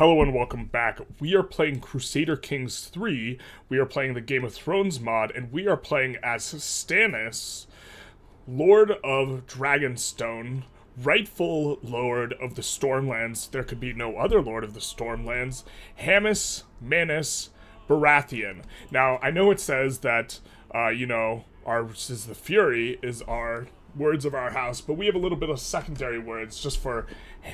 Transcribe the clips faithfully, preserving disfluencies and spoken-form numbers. Hello and welcome back. We are playing Crusader Kings three, we are playing the Game of Thrones mod, and we are playing as Stannis, Lord of Dragonstone, rightful Lord of the Stormlands, there could be no other Lord of the Stormlands, Hamis Manis Baratheon. Now, I know it says that, uh, you know, ours is the Fury, is our words of our house, but we have a little bit of secondary words just for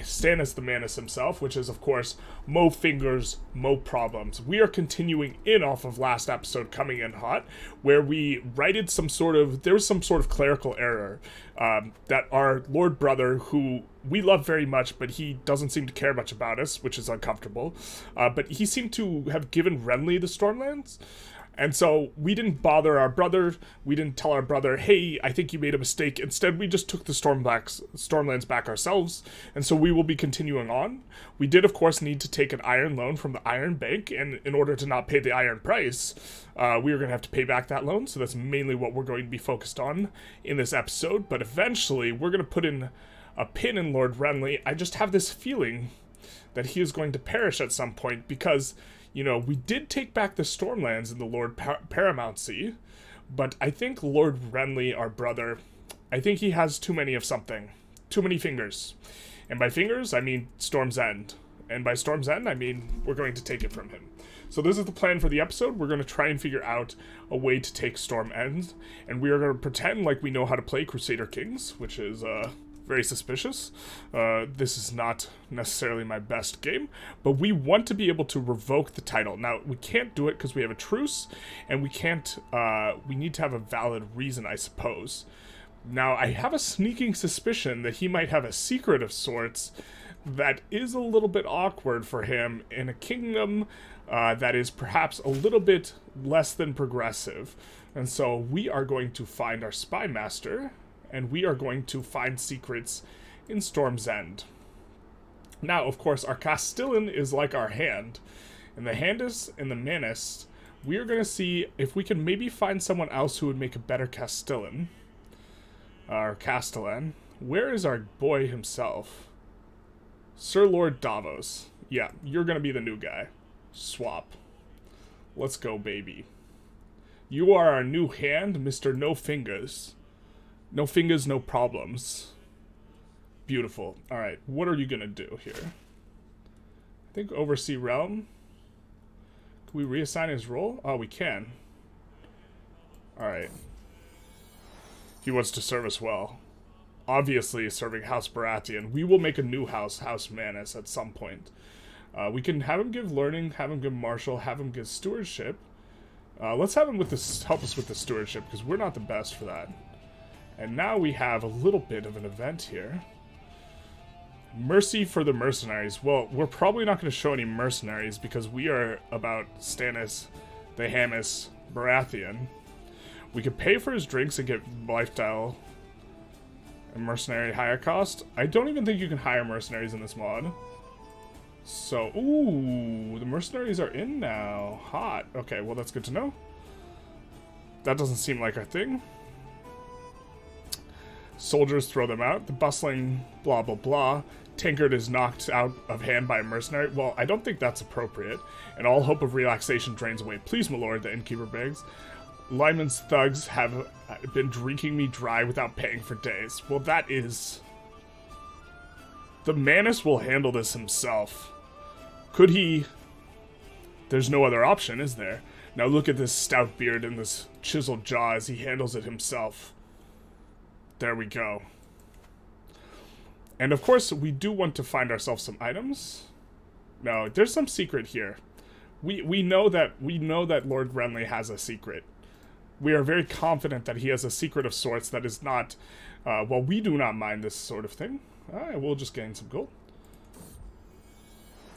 Stannis the Manus himself, which is, of course, Mo Fingers, Mo Problems. We are continuing in off of last episode, Coming In Hot, where we righted some sort of, there was some sort of clerical error um, that our Lord Brother, who we love very much, but he doesn't seem to care much about us, which is uncomfortable, uh, but he seemed to have given Renly the Stormlands. And so we didn't bother our brother, we didn't tell our brother, hey, I think you made a mistake. Instead, we just took the Stormblacks, Stormlands back ourselves, and so we will be continuing on. We did, of course, need to take an iron loan from the Iron Bank, and in order to not pay the iron price, uh, we are going to have to pay back that loan, so that's mainly what we're going to be focused on in this episode. But eventually, we're going to put in a pin in Lord Renly. I just have this feeling that he is going to perish at some point, because you know, we did take back the Stormlands in the Lord Par Paramountcy, but I think Lord Renly, our brother, I think he has too many of something. Too many fingers. And by fingers, I mean Storm's End. And by Storm's End, I mean we're going to take it from him. So this is the plan for the episode. We're going to try and figure out a way to take Storm's End, and we are going to pretend like we know how to play Crusader Kings, which is, uh... very suspicious. Uh, this is not necessarily my best game, but we want to be able to revoke the title. Now, we can't do it because we have a truce, and we can't, uh, we need to have a valid reason, I suppose. Now, I have a sneaking suspicion that he might have a secret of sorts that is a little bit awkward for him in a kingdom uh, that is perhaps a little bit less than progressive. And so we are going to find our spy master, and we are going to find secrets in Storm's End. Now, of course, our Castellan is like our hand, and the Handis and the Manist, we are going to see if we can maybe find someone else who would make a better Castellan. Our Castellan. Where is our boy himself? Sir Lord Davos. Yeah, you're going to be the new guy. Swap. Let's go, baby. You are our new hand, Mister No Fingers. No fingers, no problems. Beautiful. Alright, what are you gonna do here? I think oversee realm. Can we reassign his role? Oh, we can. Alright. He wants to serve us well. Obviously serving House Baratheon. We will make a new house, House Manis, at some point. Uh, we can have him give learning, have him give martial, have him give stewardship. Uh, let's have him with this, help us with the stewardship, because we're not the best for that. And now we have a little bit of an event here. Mercy for the mercenaries. Well, we're probably not going to show any mercenaries because we are about Stannis the Hamis Baratheon. We could pay for his drinks and get lifestyle and mercenary higher cost. I don't even think you can hire mercenaries in this mod. So, ooh, the mercenaries are in now. Hot. Okay, well, that's good to know. That doesn't seem like our thing. Soldiers throw them out. The bustling blah blah blah. Tankard is knocked out of hand by a mercenary. Well, I don't think that's appropriate. And all hope of relaxation drains away. Please, my lord, the innkeeper begs. Lyman's thugs have been drinking me dry without paying for days. Well, that is... The Manus will handle this himself. Could he... There's no other option, is there? Now look at this stout beard and this chiseled jaw as he handles it himself. There we go. And of course, we do want to find ourselves some items. No, there's some secret here. We we know that we know that Lord Renly has a secret. We are very confident that he has a secret of sorts that is not... Uh, well, we do not mind this sort of thing. Alright, we'll just gain some gold.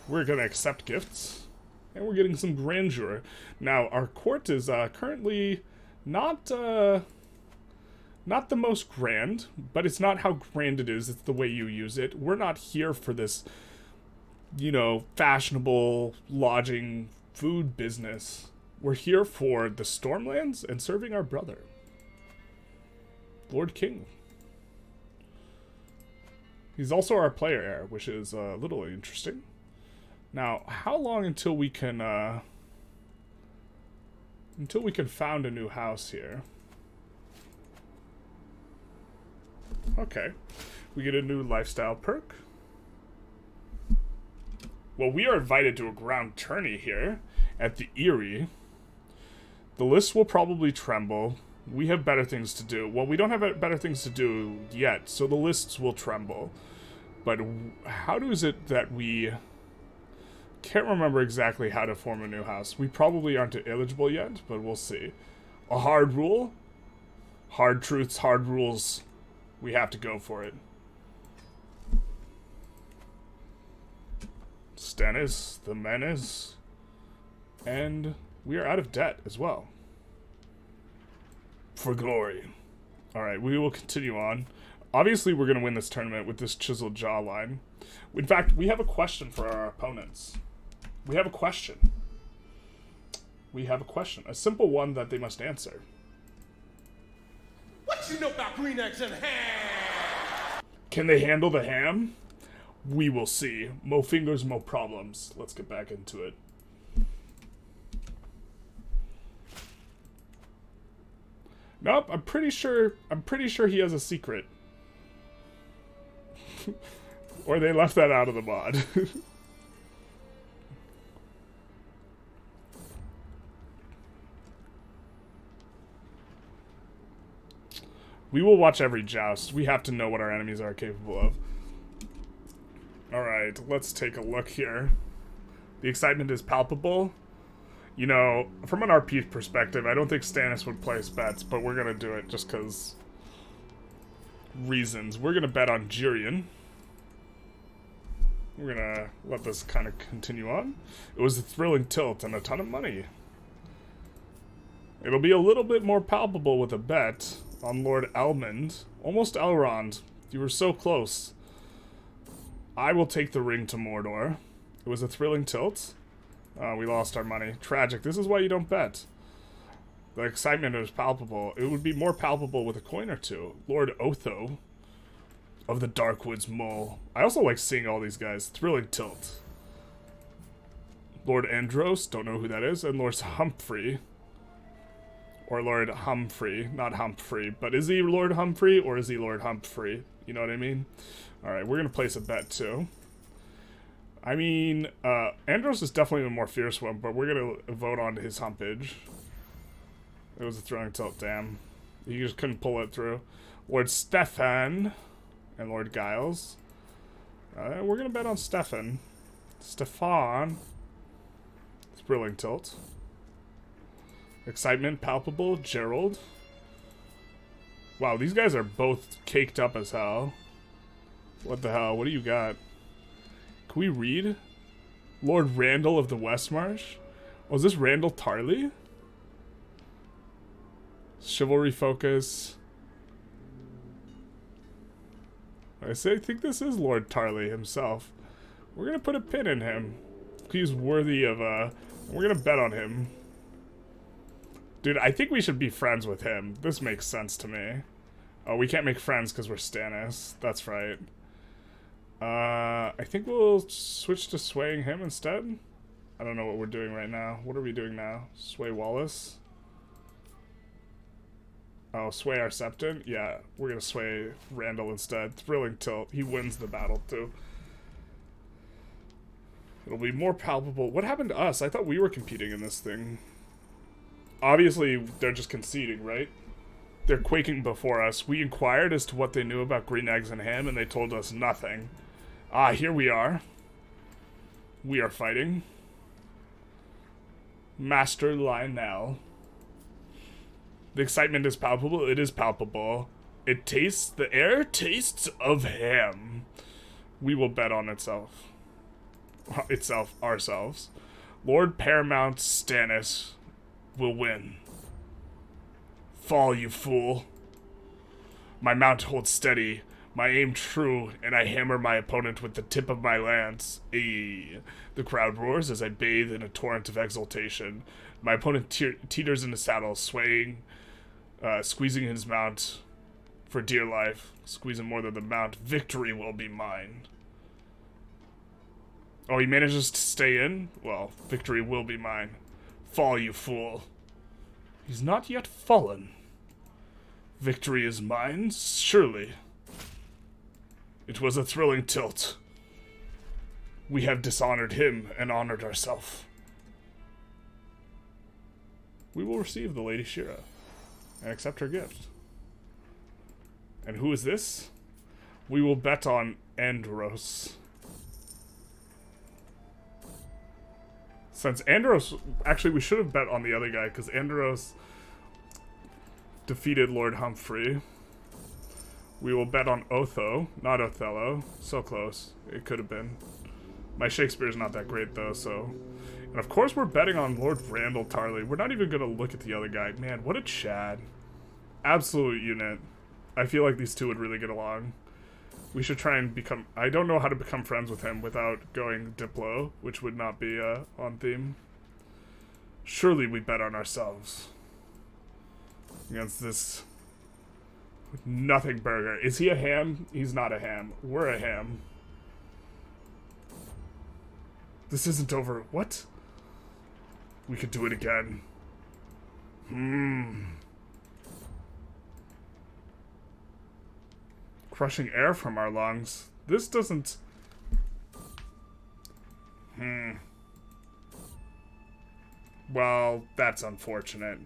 We're going to accept gifts. And we're getting some grandeur. Now, our court is uh, currently not... Uh, Not the most grand, but it's not how grand it is, it's the way you use it. We're not here for this, you know, fashionable lodging food business. We're here for the Stormlands and serving our brother, Lord King. He's also our player heir, which is a little interesting. Now, how long until we can, uh... until we can found a new house here? Okay. We get a new lifestyle perk. Well, we are invited to a ground tourney here at the Eyrie. The list will probably tremble. We have better things to do. Well, we don't have better things to do yet, so the lists will tremble. But how is it that we... can't remember exactly how to form a new house. We probably aren't eligible yet, but we'll see. A hard rule? Hard truths, hard rules. We have to go for it. Stannis, the menace. And we are out of debt as well. For glory. Alright, we will continue on. Obviously, we're going to win this tournament with this chiseled jawline. In fact, we have a question for our opponents. We have a question. We have a question. A simple one that they must answer. What you know about green eggs and ham? Can they handle the ham? We will see. Mo fingers, mo problems. Let's get back into it. Nope, I'm pretty sure I'm pretty sure he has a secret. Or they left that out of the mod. We will watch every joust. We have to know what our enemies are capable of. Alright, let's take a look here. The excitement is palpable. You know, from an R P perspective, I don't think Stannis would place bets, but we're going to do it just because reasons. We're going to bet on Jirian. We're going to let this kind of continue on. It was a thrilling tilt and a ton of money. It'll be a little bit more palpable with a bet on Lord Almond. Almost Elrond. You were so close. I will take the ring to Mordor. It was a thrilling tilt. Uh, we lost our money. Tragic. This is why you don't bet. The excitement is palpable. It would be more palpable with a coin or two. Lord Otho of the Darkwoods Mole. I also like seeing all these guys. Thrilling tilt. Lord Andros. Don't know who that is. And Lord Humphrey. Or Lord Humphrey. Not Humphrey. But is he Lord Humphrey or is he Lord Humphrey? You know what I mean? Alright, we're going to place a bet too. I mean, uh, Andros is definitely the more fierce one, but we're going to vote on his humpage. It was a thrilling tilt, damn. You just couldn't pull it through. Lord Stefan and Lord Giles. Uh, we're going to bet on Stefan. Stefan. Thrilling tilt. Excitement palpable. Gerald. Wow, these guys are both caked up as hell. What the hell? What do you got? Can we read? Lord Randall of the Westmarsh? Was this Randall Tarly? Chivalry focus. I say, I think this is Lord Tarly himself. We're gonna put a pin in him. He's worthy of a. We're gonna bet on him. Dude, I think we should be friends with him. This makes sense to me. Oh, we can't make friends because we're Stannis. That's right. Uh, I think we'll switch to swaying him instead. I don't know what we're doing right now. What are we doing now? Sway Wallace? Oh, sway our Septon? Yeah, we're gonna sway Randall instead. Thrilling tilt. He wins the battle, too. It'll be more palpable. What happened to us? I thought we were competing in this thing. Obviously, they're just conceding, right? They're quaking before us. We inquired as to what they knew about green eggs and ham, and they told us nothing. Ah, here we are. We are fighting. Master Lionel. The excitement is palpable. It is palpable. It tastes... The air tastes of ham. We will bet on itself. Itself. Ourselves. Lord Paramount Stannis will win. Fall, you fool. My mount holds steady. My aim true, and I hammer my opponent with the tip of my lance. Eee. The crowd roars as I bathe in a torrent of exultation. My opponent te teeters in the saddle, swaying, uh, squeezing his mount for dear life. Squeezing more than the mount. Victory will be mine. Oh, he manages to stay in? Well, victory will be mine. Fall, you fool. He's not yet fallen. Victory is mine, surely. It was a thrilling tilt. We have dishonored him and honored ourselves. We will receive the Lady Shira and accept her gift. And who is this? We will bet on Andros. Since Andros... Actually, we should have bet on the other guy, because Andros defeated Lord Humphrey. We will bet on Otho, not Othello. So close. It could have been. My Shakespeare's not that great, though, so... And of course, we're betting on Lord Randall Tarly. We're not even going to look at the other guy. Man, what a Chad. Absolute unit. I feel like these two would really get along. We should try and become... I don't know how to become friends with him without going Diplo, which would not be uh, on theme. Surely we bet on ourselves. Against this... nothing burger. Is he a ham? He's not a ham. We're a ham. This isn't over. What? We could do it again. Hmm... Crushing air from our lungs. This doesn't... Hmm. Well, that's unfortunate.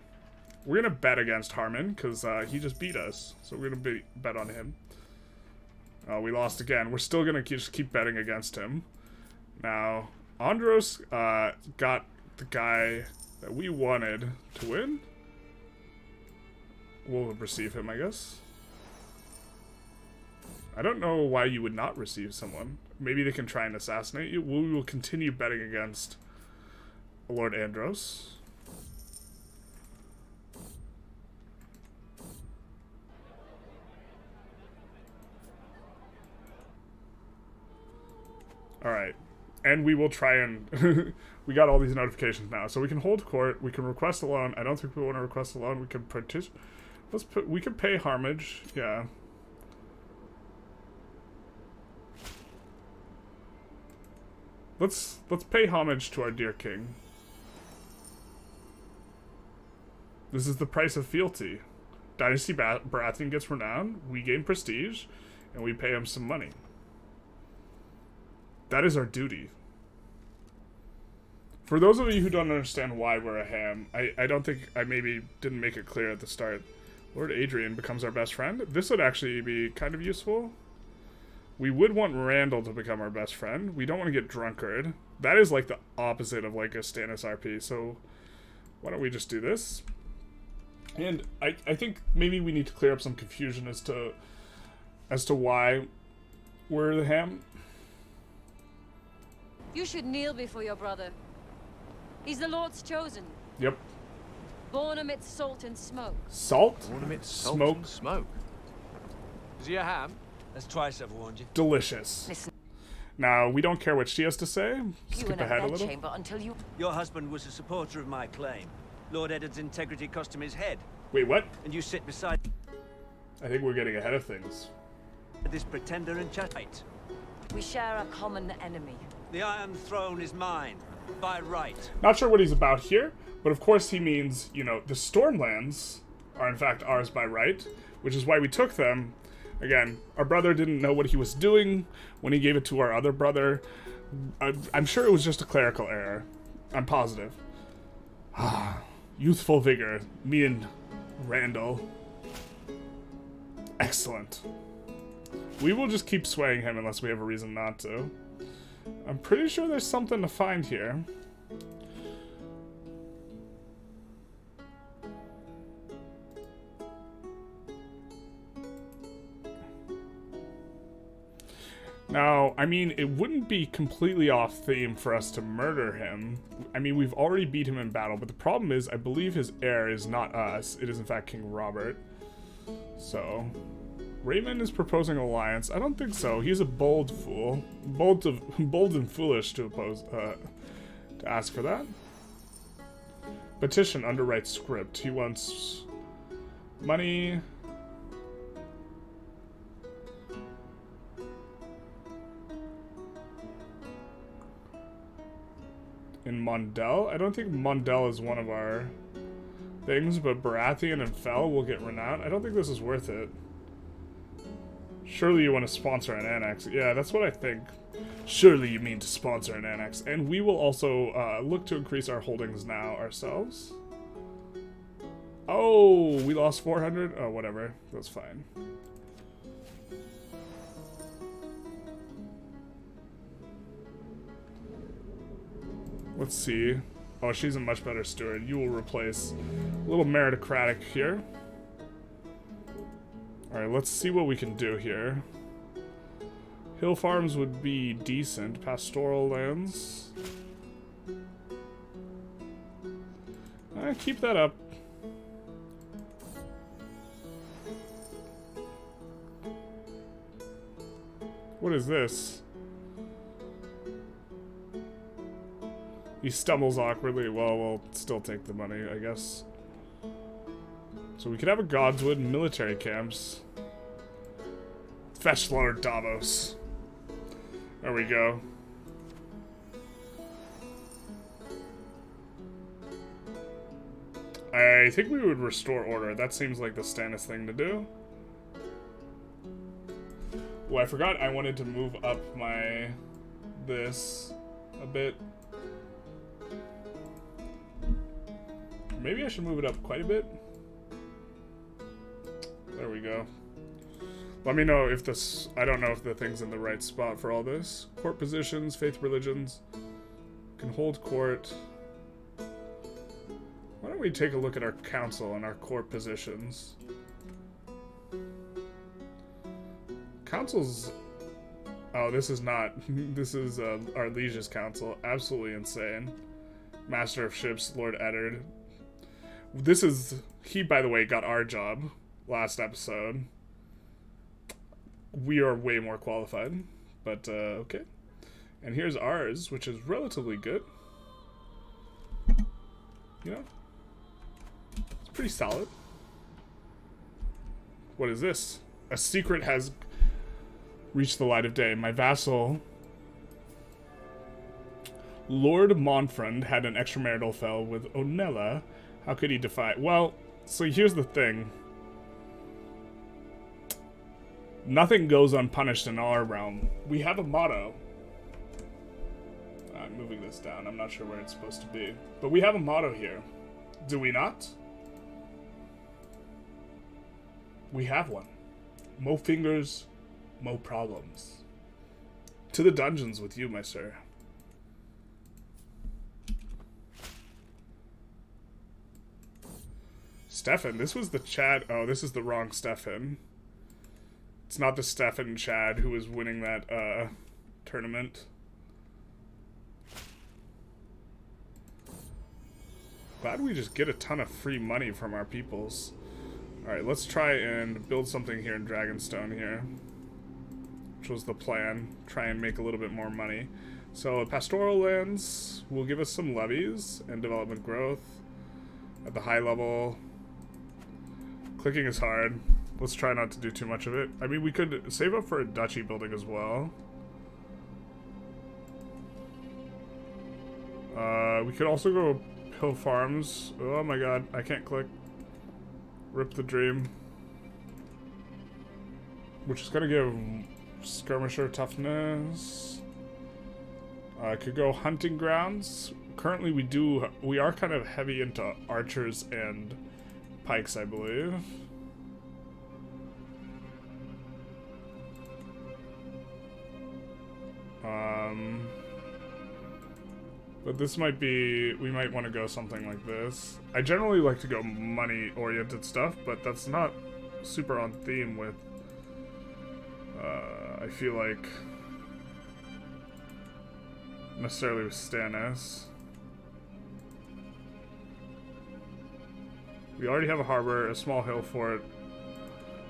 We're going to bet against Harmon, because uh, he just beat us. So we're going to be bet on him. Uh, we lost again. We're still going to just keep betting against him. Now, Andros uh, got the guy that we wanted to win. We'll receive him, I guess. I don't know why you would not receive someone. Maybe they can try and assassinate you. We will continue betting against Lord Andros. Alright. And we will try and... we got all these notifications now. So we can hold court. We can request a loan. I don't think we want to request a loan. We can... Partic Let's put, we can pay homage. Yeah. Let's let's pay homage to our dear king. This is the price of fealty. Dynasty Baratheon gets renown, we gain prestige, and we pay him some money. That is our duty. For those of you who don't understand why we're a ham, I, I don't think I maybe didn't make it clear at the start. Lord Adrian becomes our best friend. This would actually be kind of useful. We would want Randall to become our best friend. We don't want to get drunkard. That is like the opposite of like a Stannis R P, so why don't we just do this? And I, I think maybe we need to clear up some confusion as to as to why we're the ham. You should kneel before your brother. He's the Lord's chosen. Yep. Born amidst salt and smoke. Salt? Born amidst salt smoke. And smoke. Is he a ham? That's twice I've warned you. Delicious. Listen. Now, we don't care what she has to say. Skip ahead a little. Chamber until you... Your husband was a supporter of my claim. Lord Eddard's integrity cost him his head. Wait, what? And you sit beside... I think we're getting ahead of things. This pretender and chatite. We share a common enemy. The Iron Throne is mine, by right. Not sure what he's about here, but of course he means, you know, the Stormlands are in fact ours by right, which is why we took them. Again, our brother didn't know what he was doing when he gave it to our other brother. I, I'm sure it was just a clerical error. I'm positive. Ah, youthful vigor. Me and Randall. Excellent. We will just keep swaying him unless we have a reason not to. I'm pretty sure there's something to find here. Now, I mean, it wouldn't be completely off theme for us to murder him. I mean, we've already beat him in battle, but the problem is, I believe his heir is not us. It is, in fact, King Robert. So, Raymond is proposing alliance. I don't think so. He's a bold fool. Bold, of, bold and foolish to oppose, uh, to ask for that. Petition, underwrite script. He wants money... in Mondel. I don't think Mondel is one of our things, but Baratheon and Fel will get renowned. I don't think this is worth it. Surely you want to sponsor an annex. Yeah, that's what I think. Surely you mean to sponsor an annex. And we will also uh, look to increase our holdings now ourselves. Oh, we lost four hundred? Oh, whatever. That's fine. Let's see. Oh, she's a much better steward. You will replace a little meritocratic here. Alright, let's see what we can do here. Hill farms would be decent. Pastoral lands. Uh, keep that up. What is this? He stumbles awkwardly. Well, we'll still take the money, I guess. So we could have a Godswood military camps. Fetch Lord Davos. There we go. I think we would restore order. That seems like the Stannis thing to do. Oh, I forgot I wanted to move up my... this a bit. Maybe I should move it up quite a bit. There we go. Let me know if this... I don't know if the thing's in the right spot for all this. Court positions, faith religions. Can hold court. Why don't we take a look at our council and our court positions? Council's... Oh, this is not... This is uh, our liege's council. Absolutely insane. Master of ships, Lord Eddard. This is... He, by the way, got our job last episode. We are way more qualified. But, uh, okay. And here's ours, which is relatively good. You know? It's pretty solid. What is this? A secret has reached the light of day. My vassal... Lord Monfrond had an extramarital affair with Onella. How could he defy? Well, so here's the thing. Nothing goes unpunished in our realm. We have a motto. I'm moving this down. I'm not sure where it's supposed to be. But we have a motto here. Do we not? We have one. Mo fingers, mo problems. To the dungeons with you, my sir. Stefan, this was the Chad. Oh, this is the wrong Stefan. It's not the Stefan Chad who was winning that uh, tournament. Glad we just get a ton of free money from our peoples. Alright, let's try and build something here in Dragonstone here. Which was the plan. Try and make a little bit more money. So, pastoral lands will give us some levies and development growth at the high level. Clicking is hard. Let's try not to do too much of it. I mean, we could save up for a duchy building as well. Uh, we could also go hill farms. Oh my god, I can't click. Rip the dream. Which is gonna give skirmisher toughness. Uh, I could go hunting grounds. Currently, we do we are kind of heavy into archers and pikes, I believe. Um, but this might be, we might want to go something like this. I generally like to go money-oriented stuff, but that's not super on theme with, uh, I feel like, necessarily with Stannis. We already have a harbor, a small hill fort.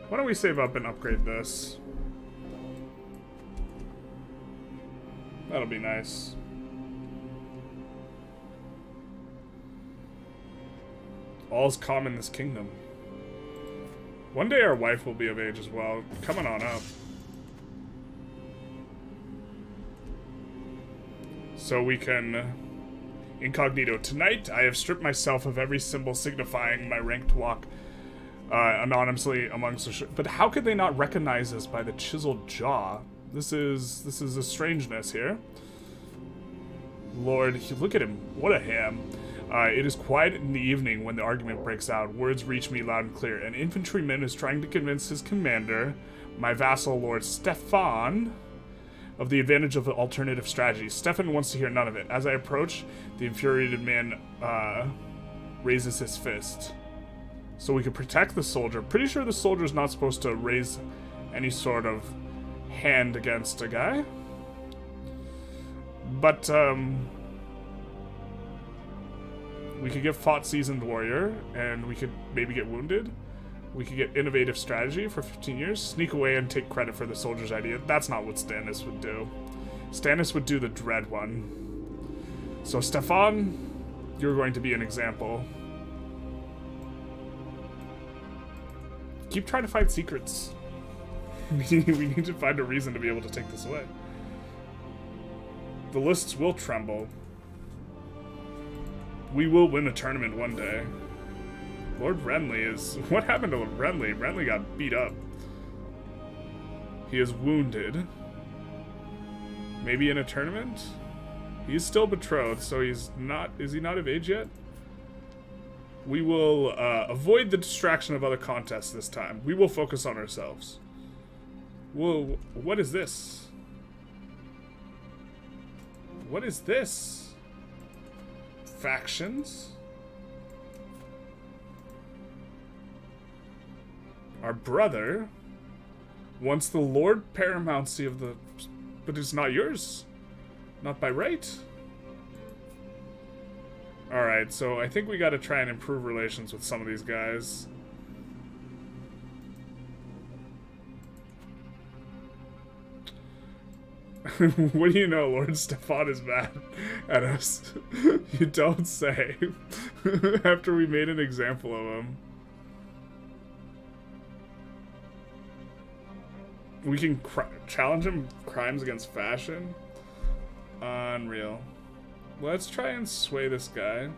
Why don't we save up and upgrade this? That'll be nice. All's calm in this kingdom. One day our wife will be of age as well. Coming on up. So we can incognito. Tonight, I have stripped myself of every symbol signifying my ranked walk uh, anonymously amongst the... Sh but how could they not recognize us by the chiseled jaw? This is... this is a strangeness here. Lord, look at him. What a ham. Uh, it is quiet in the evening when the argument breaks out. Words reach me loud and clear. An infantryman is trying to convince his commander, my vassal Lord Stefan, of the advantage of the alternative strategy. Stefan wants to hear none of it. As I approach, the infuriated man uh, raises his fist. So we can protect the soldier. Pretty sure the soldier's not supposed to raise any sort of hand against a guy. But, um... we could get Fought Seasoned Warrior, and we could maybe get Wounded. We could get Innovative Strategy for fifteen years. Sneak away and take credit for the soldier's idea. That's not what Stannis would do. Stannis would do the dread one. So, Stefan, you're going to be an example. Keep trying to find secrets. We need to find a reason to be able to take this away. The lists will tremble. We will win a tournament one day. Lord Renly is... What happened to Renly? Renly got beat up. He is wounded. Maybe in a tournament? He's still betrothed, so he's not... Is he not of age yet? We will uh, avoid the distraction of other contests this time. We will focus on ourselves. Whoa, what is this? What is this? Factions. Our brother wants the Lord Paramountcy of the... But it's not yours. Not by right. Alright, so I think we gotta try and improve relations with some of these guys. What do you know, Lord Stefan is mad at us. You don't say. After we made an example of him. We can cr challenge him crimes against fashion. Unreal. Let's try and sway this guy.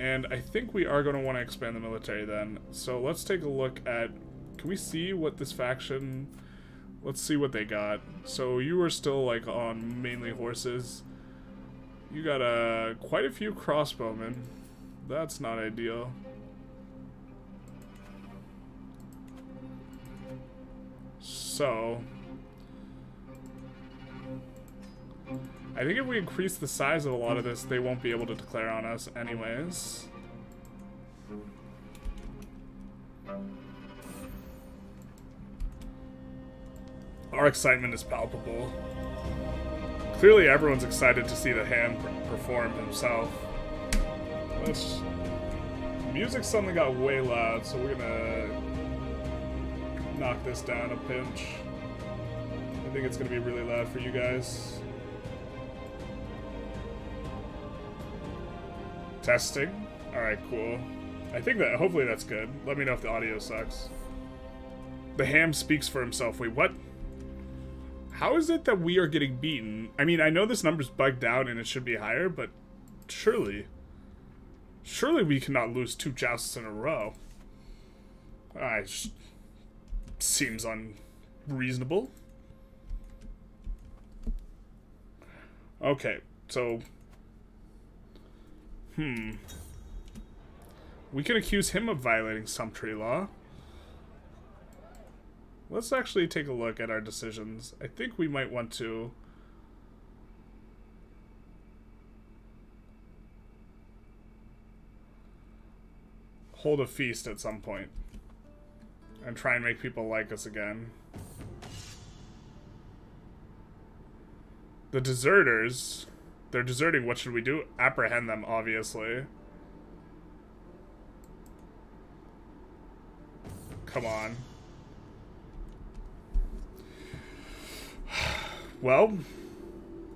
And I think we are going to want to expand the military then. So let's take a look at... Can we see what this faction... Let's see what they got. So you were still, like, on mainly horses. You got uh, quite a few crossbowmen. That's not ideal. So... I think if we increase the size of a lot of this, they won't be able to declare on us anyways. Our excitement is palpable. Clearly everyone's excited to see the ham perform himself. Let's... Music suddenly got way loud, so we're gonna knock this down a pinch. I think it's gonna be really loud for you guys. Testing? Alright, cool. I think that, hopefully that's good. Let me know if the audio sucks. The ham speaks for himself. Wait, what? How is it that we are getting beaten? I mean, I know this number's bugged out and it should be higher, but surely... Surely we cannot lose two jousts in a row. Ah, seems unreasonable. Okay, so... Hmm. We can accuse him of violating sumptuary law. Let's actually take a look at our decisions. I think we might want to... hold a feast at some point. And try and make people like us again. The deserters... They're deserting, what should we do? Apprehend them, obviously. Come on. Well,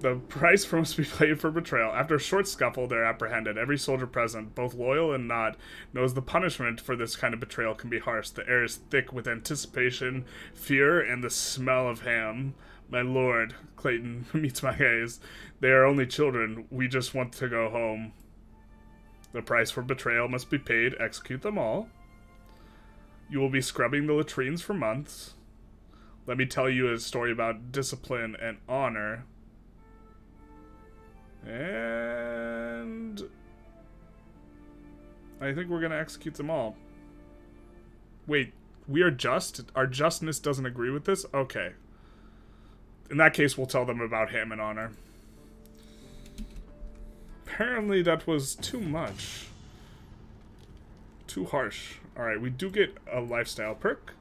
the price must be paid for betrayal. After a short scuffle, they're apprehended. Every soldier present, both loyal and not, knows the punishment for this kind of betrayal can be harsh. The air is thick with anticipation, fear, and the smell of ham. My lord, Clayton meets my gaze. They are only children. We just want to go home. The price for betrayal must be paid. Execute them all. You will be scrubbing the latrines for months. Let me tell you a story about discipline and honor. And I think we're going to execute them all. Wait, we are just? Our justness doesn't agree with this? Okay. In that case, we'll tell them about him and honor. Apparently that was too much. Too harsh. Alright, we do get a lifestyle perk.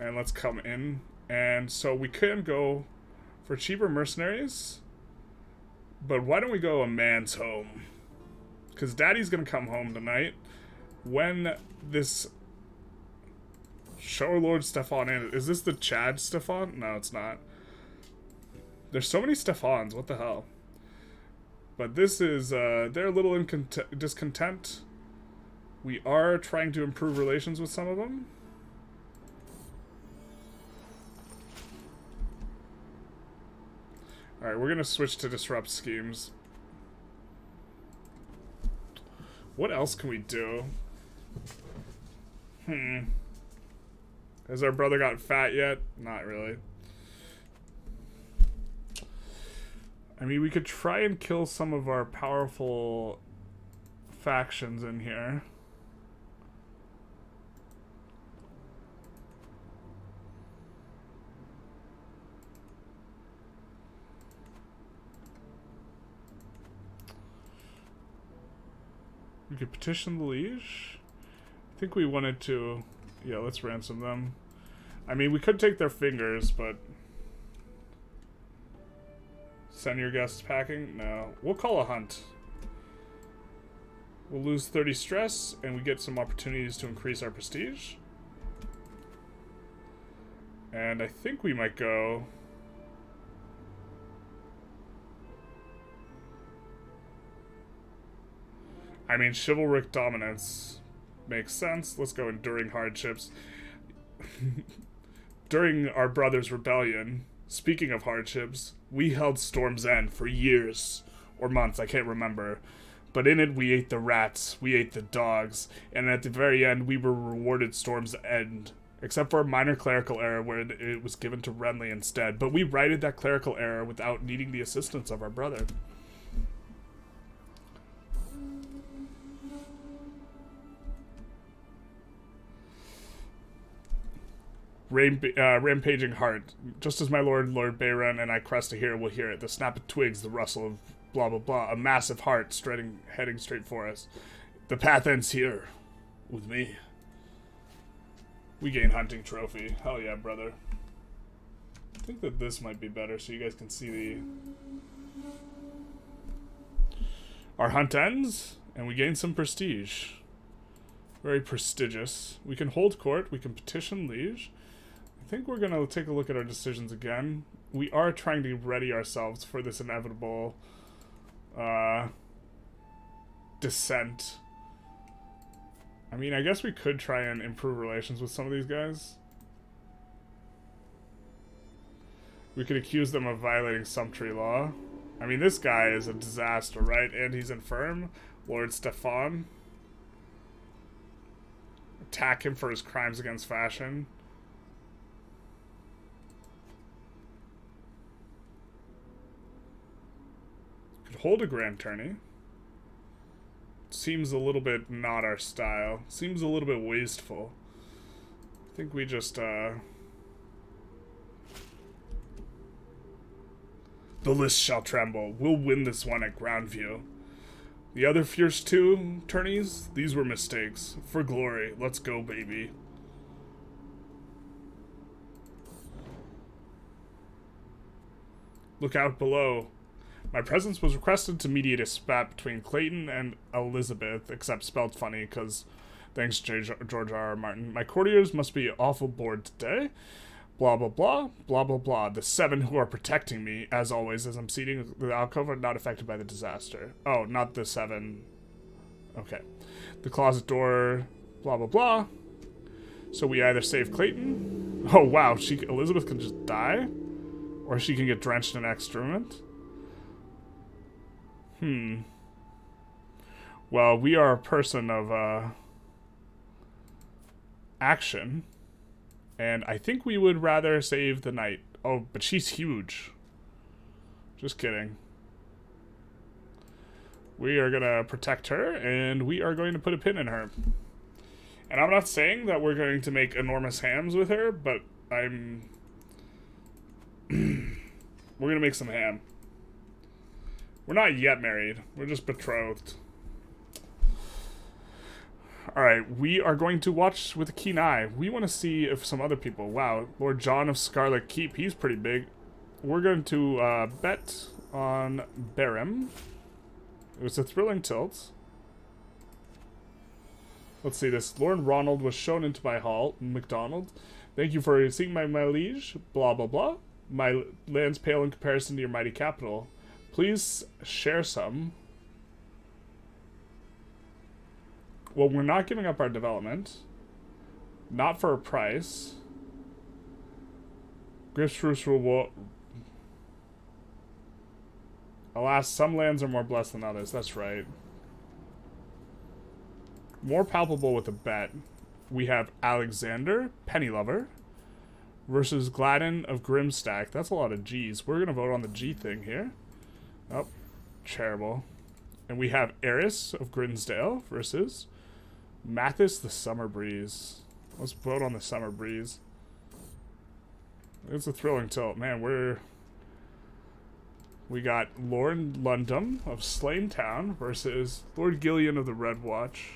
And let's come in. And so we can go for cheaper mercenaries. But why don't we go a man's home? Because daddy's going to come home tonight. When this... Show Lord Stefan in. Is this the Chad Stefan? No, it's not. There's so many Stefans. What the hell? But this is... Uh, they're a little in discontent. We are trying to improve relations with some of them. Alright, we're going to switch to disrupt schemes. What else can we do? Hmm. Has our brother gotten fat yet? Not really. I mean, we could try and kill some of our powerful factions in here. We could petition the liege. I think we wanted to... Yeah, let's ransom them. I mean, we could take their fingers, but... Send your guests packing? No. We'll call a hunt. We'll lose thirty stress, and we get some opportunities to increase our prestige. And I think we might go... I mean, chivalric dominance makes sense. Let's go enduring hardships. During our brother's rebellion, speaking of hardships, we held Storm's End for years or months, I can't remember. But in it, we ate the rats, we ate the dogs, and at the very end, we were rewarded Storm's End, except for a minor clerical error where it was given to Renly instead. But we righted that clerical error without needing the assistance of our brother. Ramp uh, rampaging heart. Just as my lord, Lord Baratheon, and I crest to hear, will hear it. The snap of twigs, the rustle of blah blah blah. A massive heart striding, heading straight for us. The path ends here. With me. We gain hunting trophy. Hell yeah, brother. I think that this might be better so you guys can see the... Our hunt ends, and we gain some prestige. Very prestigious. We can hold court. We can petition liege. I think we're going to take a look at our decisions again. We are trying to ready ourselves for this inevitable uh, descent. I mean, I guess we could try and improve relations with some of these guys. We could accuse them of violating sumptuary law. I mean, this guy is a disaster, right? And he's infirm. Lord Stefan. Attack him for his crimes against fashion. Hold a grand tourney. Seems a little bit not our style. Seems a little bit wasteful. I think we just, uh... The list shall tremble. We'll win this one at ground view. The other fierce two tourneys, these were mistakes. For glory, let's go, baby. Look out below. My presence was requested to mediate a spat between Clayton and Elizabeth, except spelled funny, because thanks George R R Martin. My courtiers must be awful bored today. Blah, blah, blah, blah, blah, blah. The seven who are protecting me, as always, as I'm seating the alcove, are not affected by the disaster. Oh, not the seven. Okay. The closet door, blah, blah, blah. So we either save Clayton. Oh, wow, she Elizabeth can just die. Or she can get drenched in excrement? Hmm. Well, we are a person of uh, action. And I think we would rather save the night. Oh, but she's huge. Just kidding. We are going to protect her, and we are going to put a pin in her. And I'm not saying that we're going to make enormous hams with her, but I'm... we're going to make some ham. We're not yet married. We're just betrothed. Alright, we are going to watch with a keen eye. We want to see if some other people... Wow, Lord John of Scarlet Keep, he's pretty big. We're going to uh, bet on Barham. It was a thrilling tilt. Let's see this. Lord Ronald was shown into my hall. MacDonald. Thank you for seeing my, my liege. Blah, blah, blah. My lands pale in comparison to your mighty capital. Please share some. Well, we're not giving up our development. Not for a price. Gripsroos will... Alas, some lands are more blessed than others. That's right. More palpable with a bet. We have Alexander, Pennylover, versus Gladden of Grimstack. That's a lot of G's. We're going to vote on the G thing here. Oh, terrible. And we have Eris of Grinsdale versus Mathis the Summer Breeze. Let's vote on the Summer Breeze. It's a thrilling tilt. Man, we're... We got Lord Lundum of Slain Town versus Lord Gillian of the Red Watch.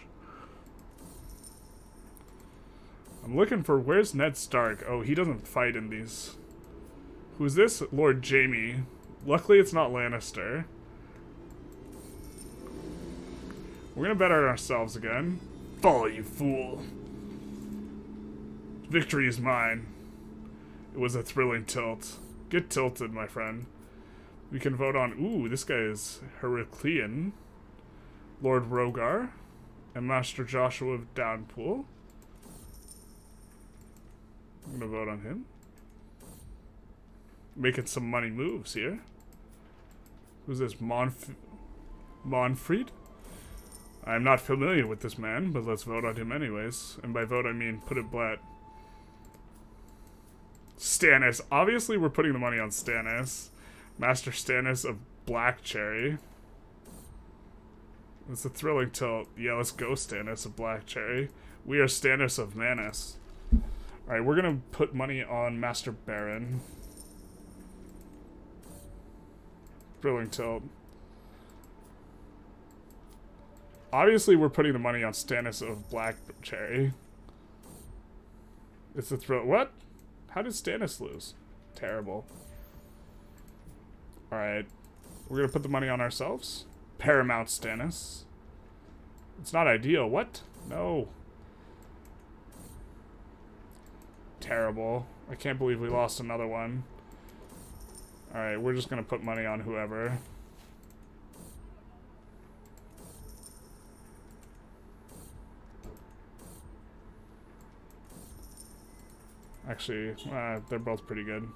I'm looking for... Where's Ned Stark? Oh, he doesn't fight in these. Who's this? Lord Jaime. Luckily, it's not Lannister. We're going to bet on ourselves again. Follow, you fool. Victory is mine. It was a thrilling tilt. Get tilted, my friend. We can vote on... Ooh, this guy is Heraclean. Lord Rogar. And Master Joshua of Danpool. I'm going to vote on him. Making some money moves here. Who's this? Monf Monfrond? I'm not familiar with this man, but let's vote on him anyways. And by vote, I mean put it flat. Stannis. Obviously, we're putting the money on Stannis. Master Stannis of Black Cherry. It's a thrilling tilt. Yeah, let's go Stannis of Black Cherry. We are Stannis of Manus. Alright, we're gonna put money on Master Baron. Thrilling tilt. Obviously, we're putting the money on Stannis of Black Cherry. It's a thrill. What? How did Stannis lose? Terrible. Alright, we're going to put the money on ourselves. Paramount Stannis. It's not ideal. What? No. Terrible. I can't believe we lost another one. Alright, we're just going to put money on whoever. Actually, uh, they're both pretty good.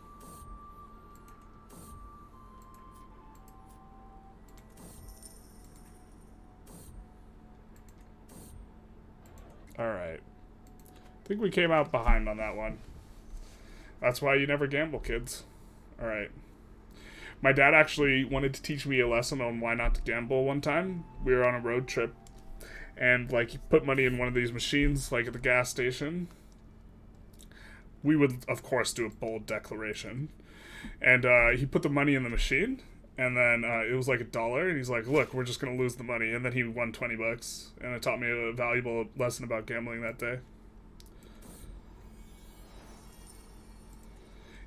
Alright. I think we came out behind on that one. That's why you never gamble, kids. Alright. My dad actually wanted to teach me a lesson on why not to gamble one time. We were on a road trip. And, like, you put money in one of these machines, like at the gas station. We would, of course, do a bold declaration. And uh, he put the money in the machine. And then uh, it was like a dollar, and he's like, look, we're just going to lose the money. And then he won twenty bucks, and it taught me a valuable lesson about gambling that day.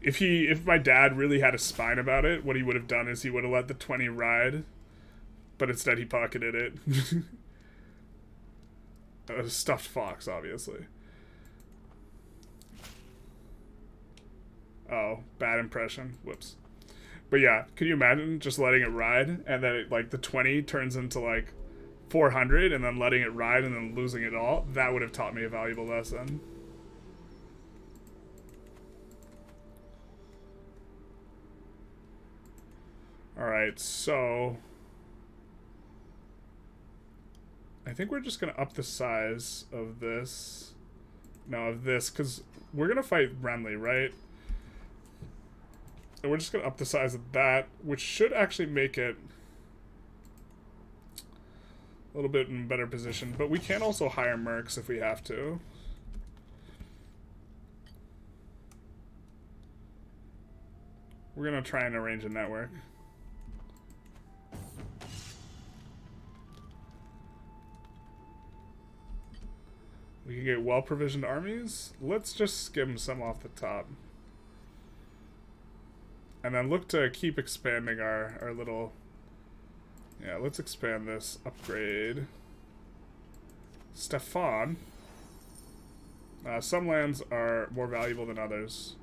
If he, if my dad really had a spine about it, what he would have done is he would have let the twenty ride, but instead he pocketed it. A stuffed fox, obviously. Oh, bad impression. Whoops. But yeah, could you imagine just letting it ride and then it, like the twenty turns into like four hundred and then letting it ride and then losing it all? That would have taught me a valuable lesson. Alright, so I think we're just going to up the size of this. No, of this, because we're going to fight Renly, right? And we're just going to up the size of that, which should actually make it a little bit in better position. But we can also hire mercs if we have to. We're going to try and arrange a network. We can get well-provisioned armies. Let's just skim some off the top. And then look to keep expanding our, our little... Yeah, let's expand this. Upgrade. Stefan. Uh, some lands are more valuable than others.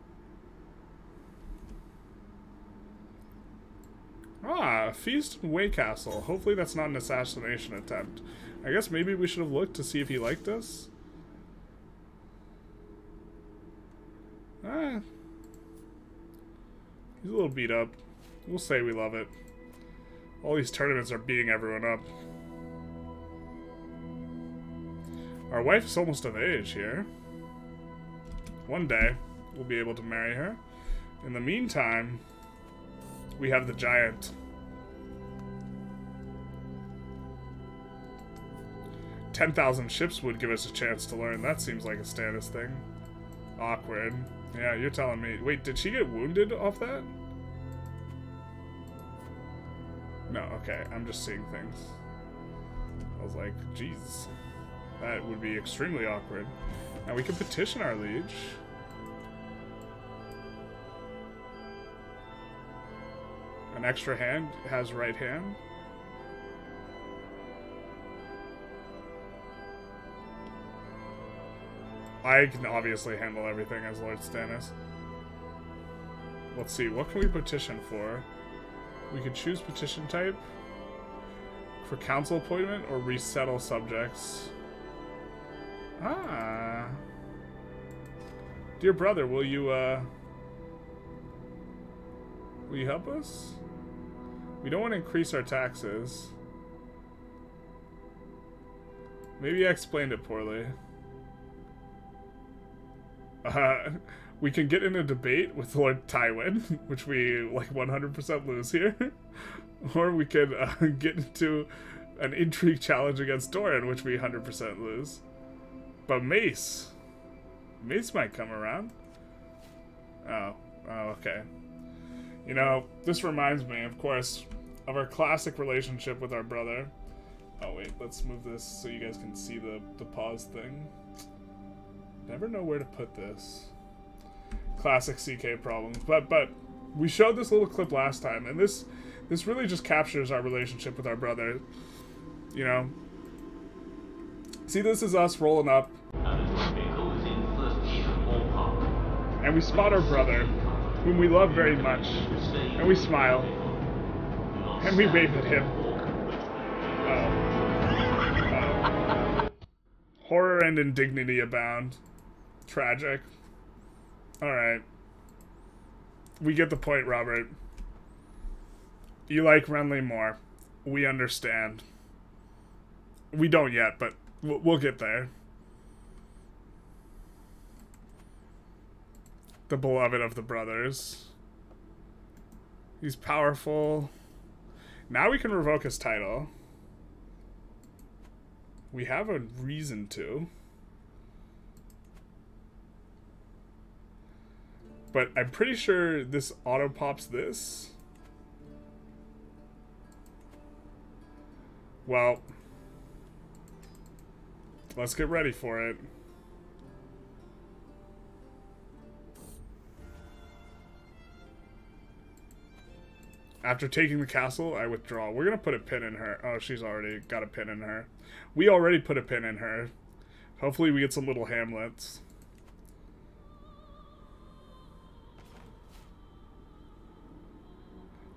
Ah, Feast Waycastle. Hopefully that's not an assassination attempt. I guess maybe we should have looked to see if he liked us. Ah. He's a little beat up. We'll say we love it. All these tournaments are beating everyone up. Our wife is almost of age here. One day, we'll be able to marry her. In the meantime, we have the giant. ten thousand ships would give us a chance to learn. That seems like a Stannis thing. Awkward. Yeah, you're telling me. Wait, did she get wounded off that? No, okay. I'm just seeing things. I was like, jeez. That would be extremely awkward. Now we can petition our liege. An extra hand has right hand. I can obviously handle everything as Lord Stannis. Let's see, what can we petition for? We could choose petition type for council appointment or resettle subjects. Ah. Dear brother, will you, uh... will you help us? We don't want to increase our taxes. Maybe I explained it poorly. Uh, we can get in a debate with Lord Tywin, which we like one hundred percent lose here, or we could uh, get into an intrigue challenge against Duran, which we one hundred percent lose. But Mace, Mace might come around. Oh, oh, okay. You know, this reminds me, of course, of our classic relationship with our brother. Oh wait, let's move this so you guys can see the the pause thing. Never know where to put this. Classic C K problems. But but we showed this little clip last time, and this this really just captures our relationship with our brother. You know. See, this is us rolling up. And we spot our brother, whom we love very much. And we smile. And we wave at him. Uh-oh. Uh-oh. Horror and indignity abound. Tragic. Alright. We get the point, Robert. You like Renly more. We understand. We don't yet, but we'll get there. The beloved of the brothers. He's powerful. Now we can revoke his title. We have a reason to. But I'm pretty sure this auto pops this. Well, let's get ready for it. After taking the castle, I withdraw. We're gonna put a pin in her. Oh, she's already got a pin in her. We already put a pin in her. Hopefully we get some little hamlets.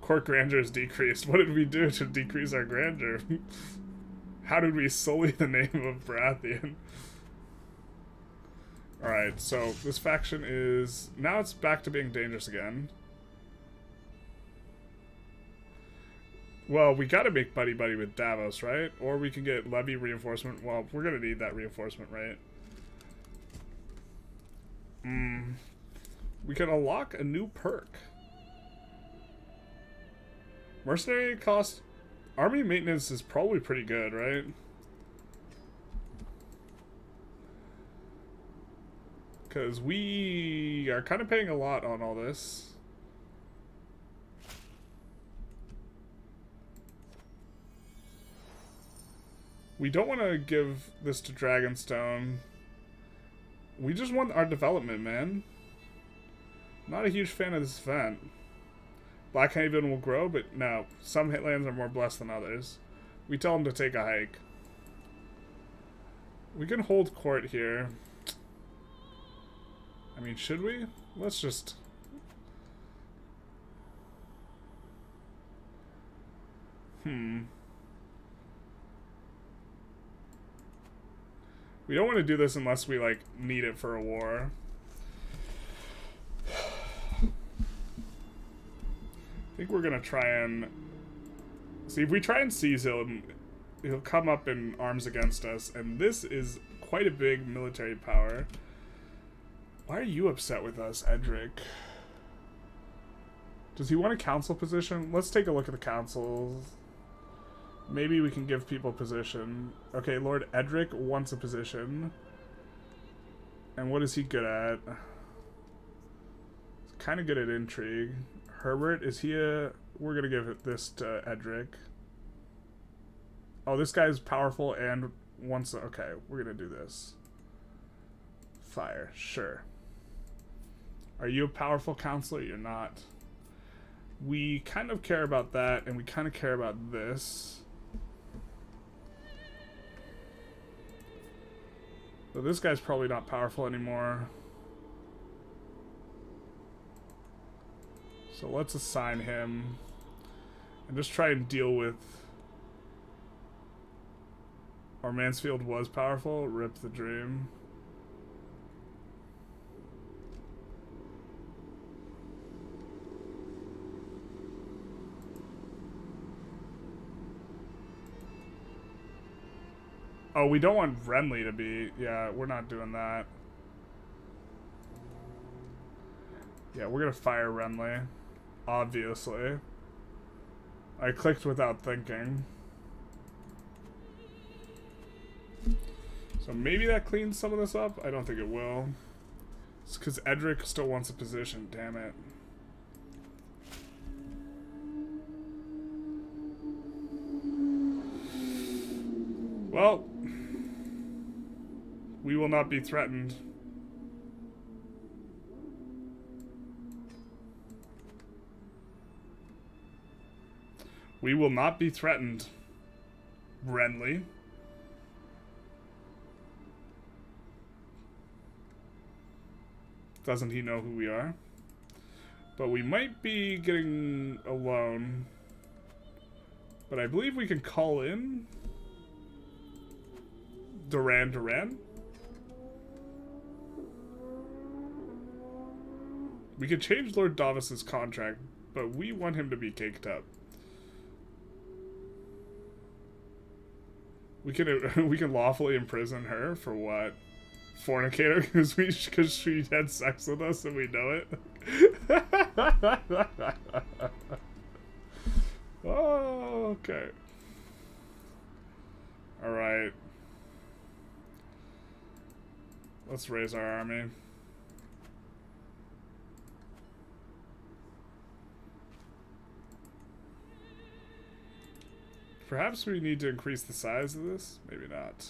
Court grandeur is decreased. What did we do to decrease our grandeur? How did we sully the name of Baratheon? Alright, so this faction is... Now it's back to being dangerous again. Well, we gotta make buddy-buddy with Davos, right? Or we can get levy reinforcement. Well, we're gonna need that reinforcement, right? Mm. We can unlock a new perk. Mercenary cost... Army maintenance is probably pretty good, right? Because we are kind of paying a lot on all this. We don't want to give this to Dragonstone. We just want our development, man. Not a huge fan of this event. Black Haven will grow, but no. Some hitlands are more blessed than others. We tell them to take a hike. We can hold court here. I mean, should we? Let's just... Hmm. We don't want to do this unless we, like, need it for a war. I think we're gonna try and see if we try and seize him, he'll come up in arms against us, and this is quite a big military power. Why are you upset with us, Edric? Does he want a council position? Let's take a look at the councils. Maybe we can give people position. Okay, Lord Edric wants a position. And what is he good at? He's kind of good at intrigue. Herbert, is he a... We're going to give this to Edric. Oh, this guy's powerful and wants... Okay, we're going to do this. Fire, sure. Are you a powerful counselor? You're not. We kind of care about that, and we kind of care about this. So this guy's probably not powerful anymore. So let's assign him and just try and deal with... Our Mansfield was powerful. Rip the dream. Oh, we don't want Renly to be... Yeah, we're not doing that. Yeah, we're gonna fire Renly. Obviously. I clicked without thinking. So maybe that cleans some of this up? I don't think it will. It's because Edric still wants a position, damn it. Well, we will not be threatened. We will not be threatened, Renly. Doesn't he know who we are? But we might be getting a loan. But I believe we can call in Duran Duran. We could change Lord Davos's contract, but we want him to be caked up. We can we can lawfully imprison her for what? Fornicator, because we because she had sex with us and we know it. Oh, okay. All right. Let's raise our army. Perhaps we need to increase the size of this? Maybe not.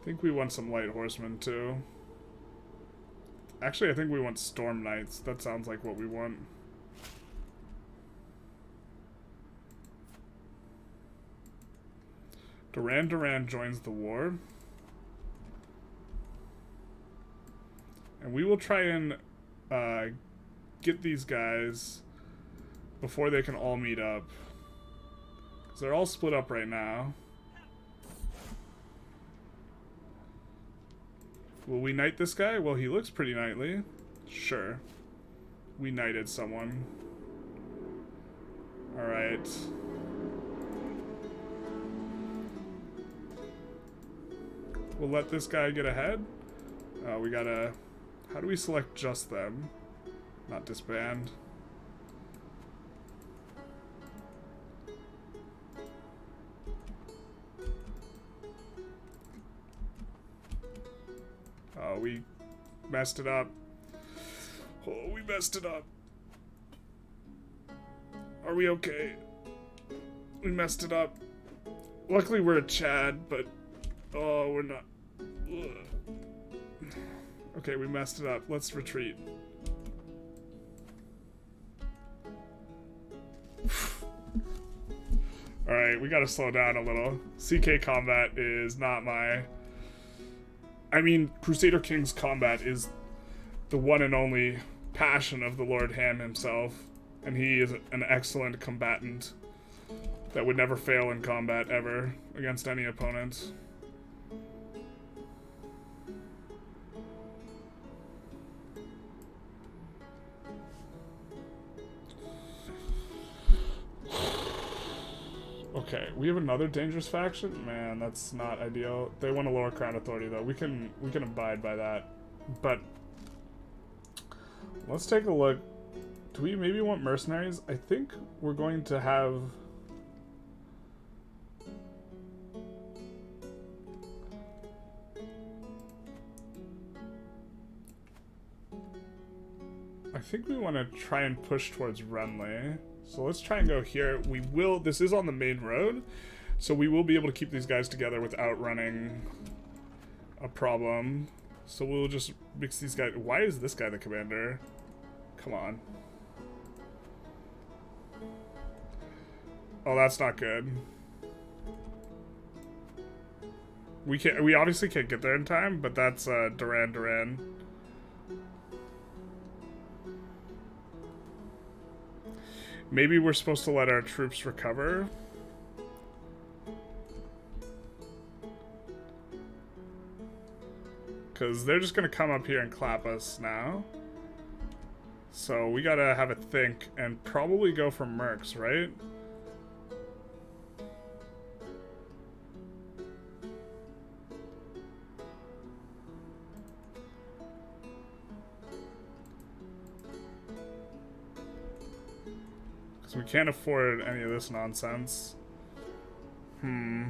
I think we want some light horsemen too. Actually, I think we want storm knights. That sounds like what we want. Duran Duran joins the war. And we will try and uh, get these guys... before they can all meet up. Because they're all split up right now. Will we knight this guy? Well, he looks pretty knightly. Sure. We knighted someone. All right. We'll let this guy get ahead. Uh, we gotta... How do we select just them? Not disband. Oh, we messed it up. Oh, we messed it up. Are we okay? We messed it up. Luckily we're a Chad, but... Oh, we're not... Ugh. Okay, we messed it up. Let's retreat. Alright, we gotta slow down a little. C K combat is not my... I mean, Crusader Kings combat is the one and only passion of the Lord Ham himself, and he is an excellent combatant that would never fail in combat ever against any opponent. Okay, we have another dangerous faction? Man, that's not ideal. They want a lower crown authority though. We can we can abide by that. But let's take a look. Do we maybe want mercenaries? I think we're going to have I think we want to try and push towards Renly. So let's try and go here. We will, this is on the main road, so we will be able to keep these guys together without running a problem. So we'll just mix these guys. Why is this guy the commander? Come on. Oh, that's not good. We can't, we obviously can't get there in time, but that's uh, Duran Duran. Maybe we're supposed to let our troops recover. Because they're just going to come up here and clap us now. So we got to have a think and probably go for mercs, right? We can't afford any of this nonsense. Hmm.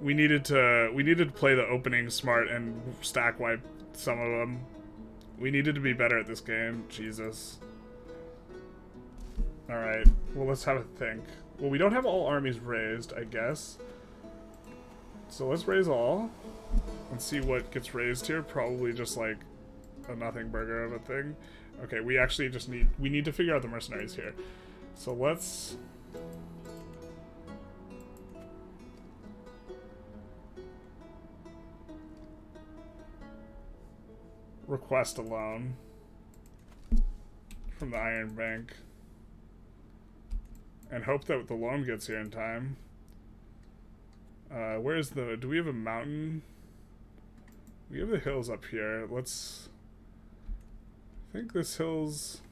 We needed to we needed to play the opening smart and stack wipe some of them. We needed to be better at this game. Jesus. All right. Well, let's have a think. Well, we don't have all armies raised, I guess. So let's raise all and see what gets raised here. Probably just like a nothing burger of a thing. Okay, we actually just need we need to figure out the mercenaries here. So let's request a loan from the Iron Bank and hope that the loan gets here in time. Uh, where's the do we have a mountain? We have the hills up here. Let's I think this hill's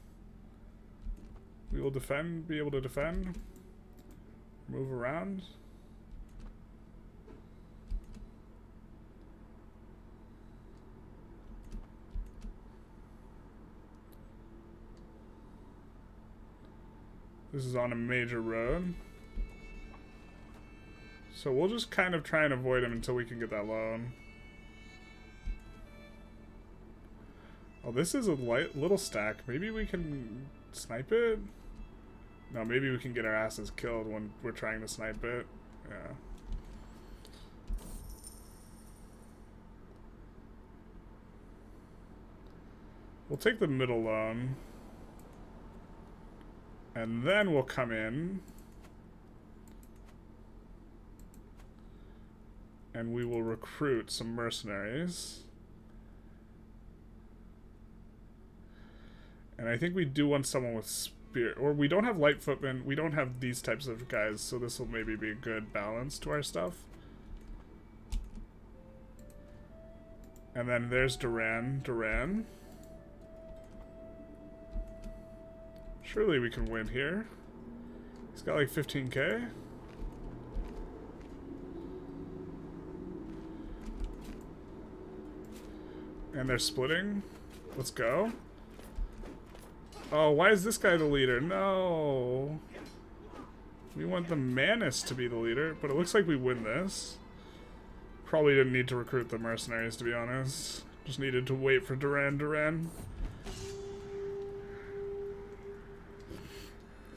we will defend be able to defend. Move around. This is on a major road. So we'll just kind of try and avoid him until we can get that loan. Oh, this is a light little stack. Maybe we can snipe it? No, maybe we can get our asses killed when we're trying to snipe it. Yeah. We'll take the middle loan. And then we'll come in. And we will recruit some mercenaries. And I think we do want someone with spear, or we don't have light footmen, we don't have these types of guys, so this will maybe be a good balance to our stuff. And then there's Duran, Duran. Surely we can win here. He's got like fifteen K. And they're splitting. Let's go. Oh, why is this guy the leader? No. We want the Manus to be the leader, but it looks like we win this. Probably didn't need to recruit the mercenaries, to be honest. Just needed to wait for Duran Duran.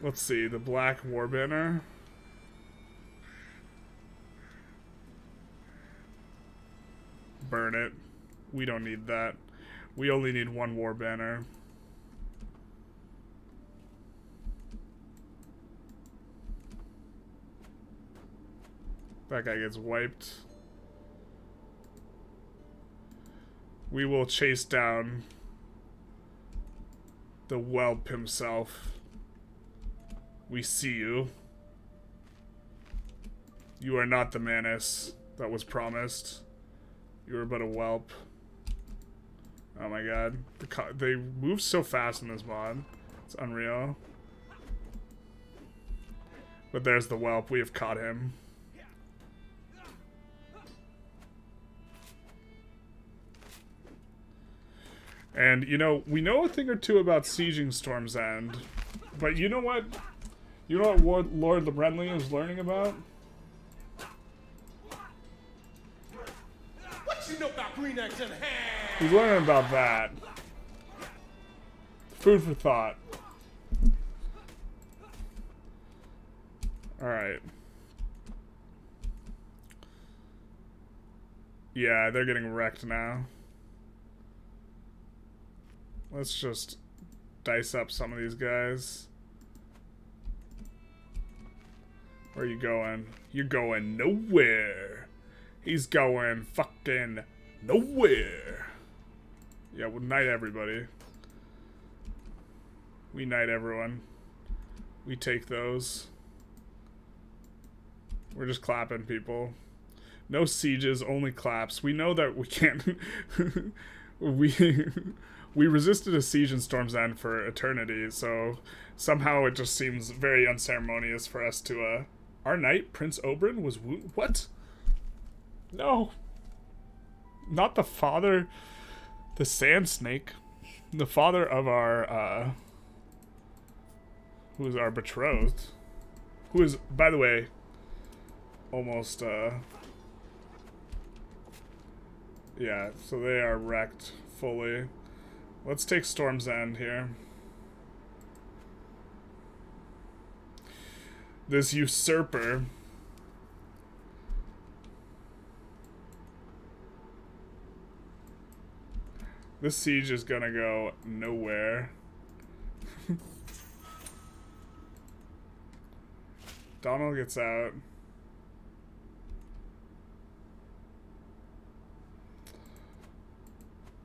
Let's see, the Black War Banner. Burn it. We don't need that. We only need one war banner. That guy gets wiped. We will chase down the whelp himself. We see you. You are not the Manus that was promised. You are but a whelp. Oh my god. The co they move so fast in this mod. It's unreal. But there's the whelp. We have caught him. And, you know, we know a thing or two about sieging Storm's End. But you know what? You know what Lord Renly is learning about? What you know about Green Eggs and Ham? He's learning about that. Food for thought. Alright. Yeah, they're getting wrecked now. Let's just dice up some of these guys. Where are you going? You're going nowhere. He's going fucking nowhere. Yeah, we'll knight everybody. We knight everyone. We take those. We're just clapping people. No sieges, only claps. We know that we can't... we we resisted a siege in Storm's End for eternity, so somehow it just seems very unceremonious for us to... Uh, our knight, Prince Oberyn, was... Wo what? No. Not the father... The Sand Snake, the father of our, uh, who is our betrothed, who is, by the way, almost, uh, yeah, so they are wrecked fully. Let's take Storm's End here. This usurper... This siege is gonna go nowhere. Donald gets out.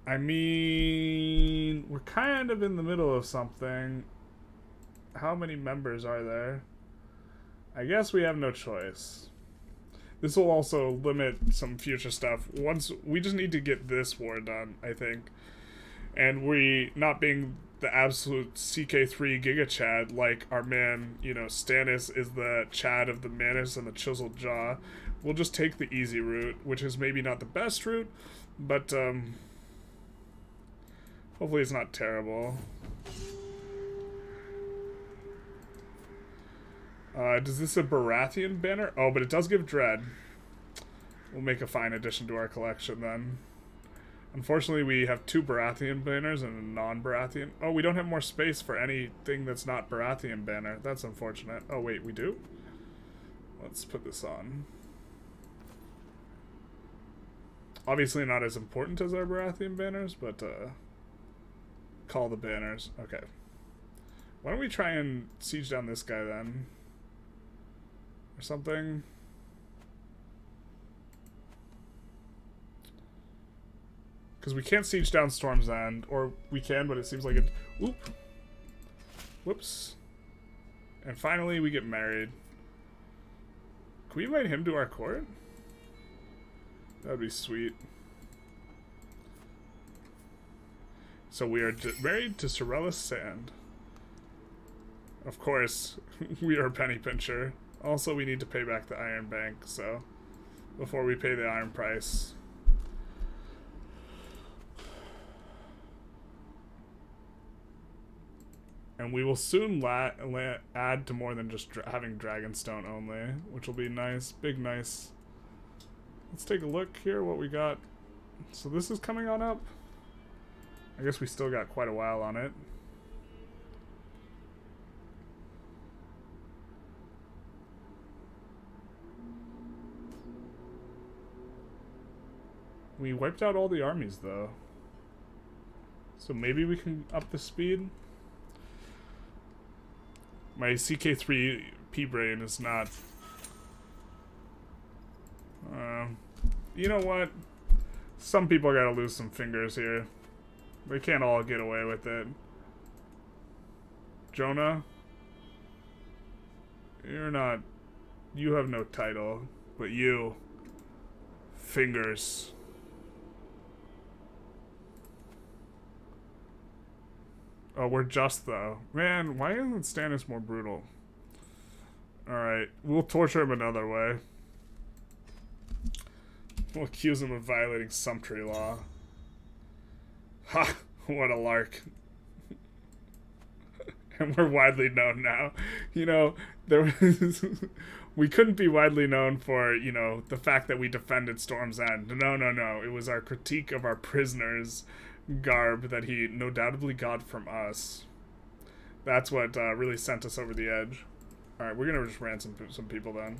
I mean, we're kind of in the middle of something. How many members are there? I guess we have no choice. This will also limit some future stuff. Once we just need to get this war done, I think. And we not being the absolute C K three Giga Chad, like our man, you know, Stannis is the Chad of the Manus and the Chiseled Jaw. We'll just take the easy route, which is maybe not the best route, but um, hopefully it's not terrible. Uh, does this a Baratheon banner? Oh, but it does give Dread. We'll make a fine addition to our collection then. Unfortunately, we have two Baratheon banners and a non-Baratheon. Oh, we don't have more space for anything that's not Baratheon banner. That's unfortunate. Oh, wait, we do? Let's put this on. Obviously not as important as our Baratheon banners, but uh, call the banners. Okay. Why don't we try and siege down this guy then? Or something. Because we can't siege down Storm's End, or we can, but it seems like it. Oop. Whoops. And finally, we get married. Can we invite him to our court? That'd be sweet. So we are married to Sorella Sand. Of course, we are penny pincher. Also, we need to pay back the Iron Bank, so before we pay the iron price. And we will soon la la add to more than just dra having Dragonstone only, which will be nice. Big nice. Let's take a look here what we got. So this is coming on up. I guess we still got quite a while on it. We wiped out all the armies though. So maybe we can up the speed. My C K three P-brain is not... Uh, you know what? Some people gotta lose some fingers here. They can't all get away with it. Jonah? You're not... You have no title. But you... Fingers. Oh, we're just, though. Man, why isn't Stannis more brutal? Alright, we'll torture him another way. We'll accuse him of violating sumptuary law. Ha! What a lark. And we're widely known now. You know, there was... We couldn't be widely known for, you know, the fact that we defended Storm's End. No, no, no. It was our critique of our prisoners... garb that he no doubtably got from us. That's what uh, really sent us over the edge. Alright, we're gonna just ransom some people then.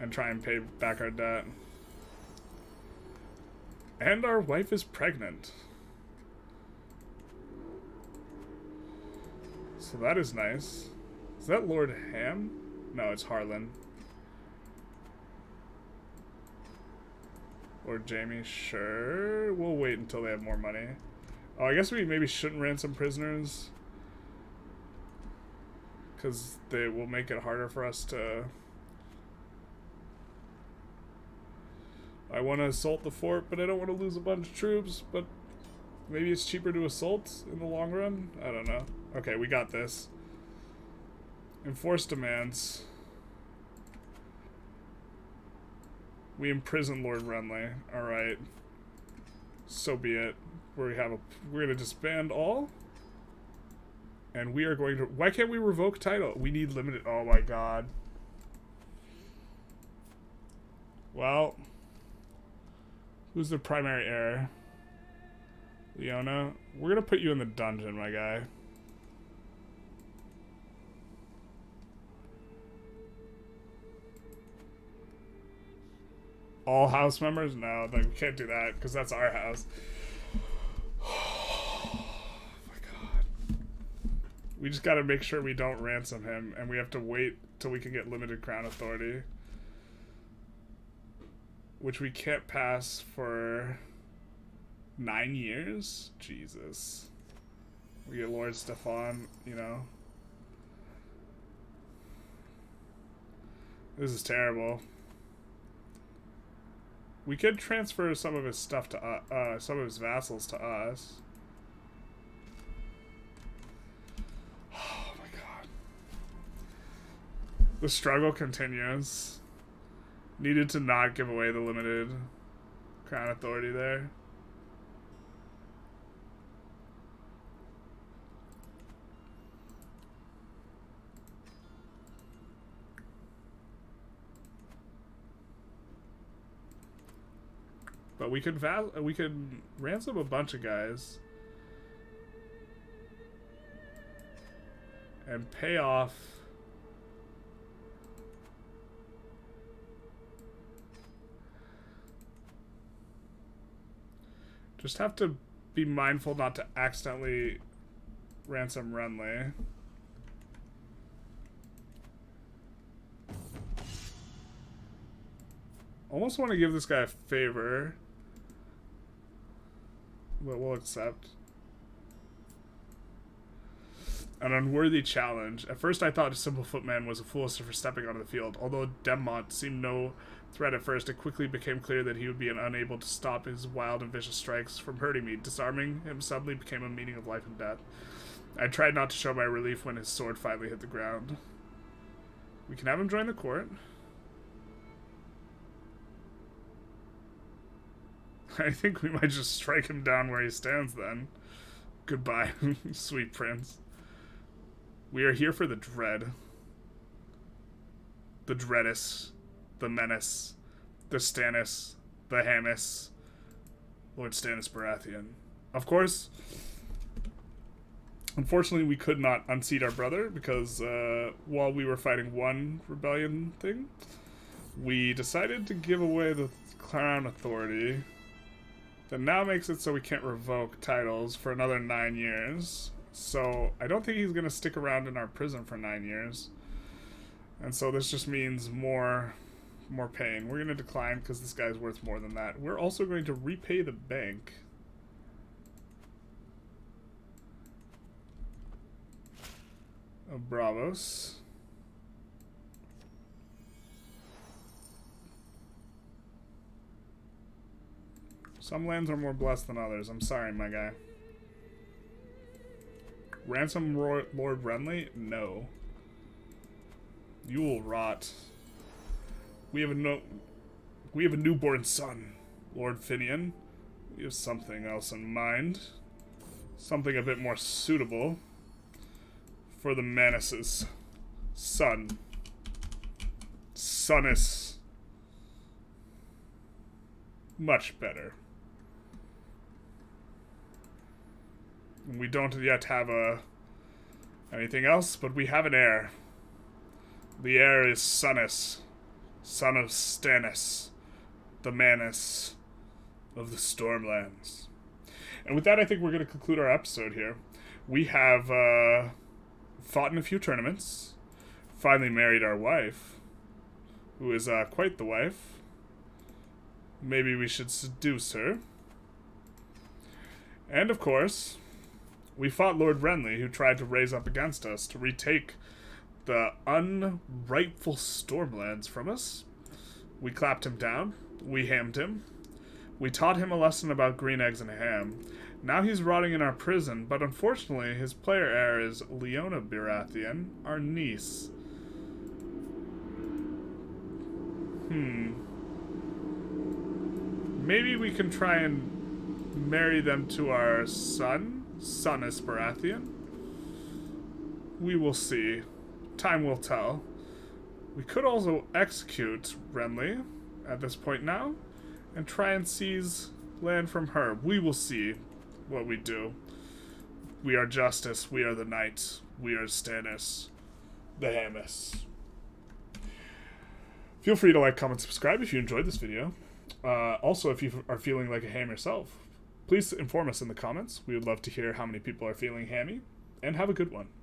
And try and pay back our debt. And our wife is pregnant. So that is nice. Is that Lord Ham? No, it's Harlan. Or Jamie, sure. We'll wait until they have more money. Oh, I guess we maybe shouldn't ransom prisoners. Because they will make it harder for us to... I want to assault the fort, but I don't want to lose a bunch of troops. But maybe it's cheaper to assault in the long run? I don't know. Okay, we got this. Enforce demands. We imprison Lord Renly. Alright. So be it. We have a, we're going to disband all. And we are going to... Why can't we revoke title? We need limited... Oh my god. Well. Who's the primary heir? Leona. We're going to put you in the dungeon, my guy. All house members? No, like, we can't do that because that's our house. Oh my god. We just gotta make sure we don't ransom him, and we have to wait till we can get limited crown authority. Which we can't pass for nine years? Jesus. We get Lord Stefan, you know. This is terrible. We could transfer some of his stuff to us, uh, some of his vassals to us. Oh my god. The struggle continues. Needed to not give away the limited crown authority there. But we could va we could ransom a bunch of guys and pay off just have to be mindful not to accidentally ransom Renly. Almost want to give this guy a favor. But we'll accept. An unworthy challenge. At first I thought a simple footman was a fool for stepping onto the field, although Demont seemed no threat at first, it quickly became clear that he would be unable to stop his wild and vicious strikes from hurting me. Disarming him suddenly became a meeting of life and death. I tried not to show my relief when his sword finally hit the ground. We can have him join the court. I think we might just strike him down where he stands then. Goodbye, sweet prince. We are here for the dread. The Dreadus, the Menace, the Stannis, the Hamas, Lord Stannis Baratheon. Of course, unfortunately we could not unseat our brother because uh, while we were fighting one rebellion thing, we decided to give away the crown authority. That now makes it so we can't revoke titles for another nine years. So I don't think he's going to stick around in our prison for nine years. And so this just means more more pain. We're going to decline because this guy's worth more than that. We're also going to repay the bank. Oh, Bravos. Some lands are more blessed than others. I'm sorry, my guy. Ransom Lord Renly? No. You will rot. We have a no. We have a newborn son, Lord Finian. We have something else in mind, something a bit more suitable for the menaces. Son. Sonus. Much better. We don't yet have a anything else, but we have an heir. The heir is Stannis, son of Stannis, the Menace of the Stormlands. And with that, I think we're going to conclude our episode here. We have uh, fought in a few tournaments, finally married our wife, who is uh, quite the wife. Maybe we should seduce her. And of course, we fought Lord Renly, who tried to raise up against us to retake the unrightful Stormlands from us. We clapped him down. We hammed him. We taught him a lesson about green eggs and ham. Now he's rotting in our prison, but unfortunately his player heir is Leona Baratheon, our niece. Hmm. Maybe we can try and marry them to our son? Stannis Baratheon? We will see. Time will tell. We could also execute Renly at this point now and try and seize land from her. We will see what we do. We are Justice. We are the Knight. We are Stannis, the Hamas. Feel free to like, comment, subscribe if you enjoyed this video. Uh, also, if you are feeling like a ham yourself, please inform us in the comments. We would love to hear how many people are feeling hammy, and have a good one.